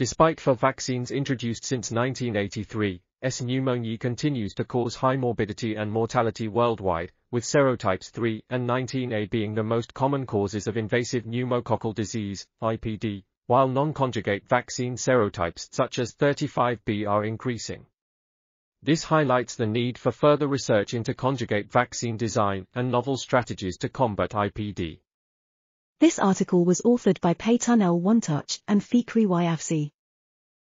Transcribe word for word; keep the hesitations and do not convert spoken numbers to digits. Despite four vaccines introduced since nineteen eighty-three, S. pneumoniae continues to cause high morbidity and mortality worldwide, with serotypes three and nineteen A being the most common causes of invasive pneumococcal disease, I P D, while non-conjugate vaccine serotypes such as thirty-five B are increasing. This highlights the need for further research into conjugate vaccine design and novel strategies to combat I P D. This article was authored by Peyton L. Wantuch and Fikri Avci.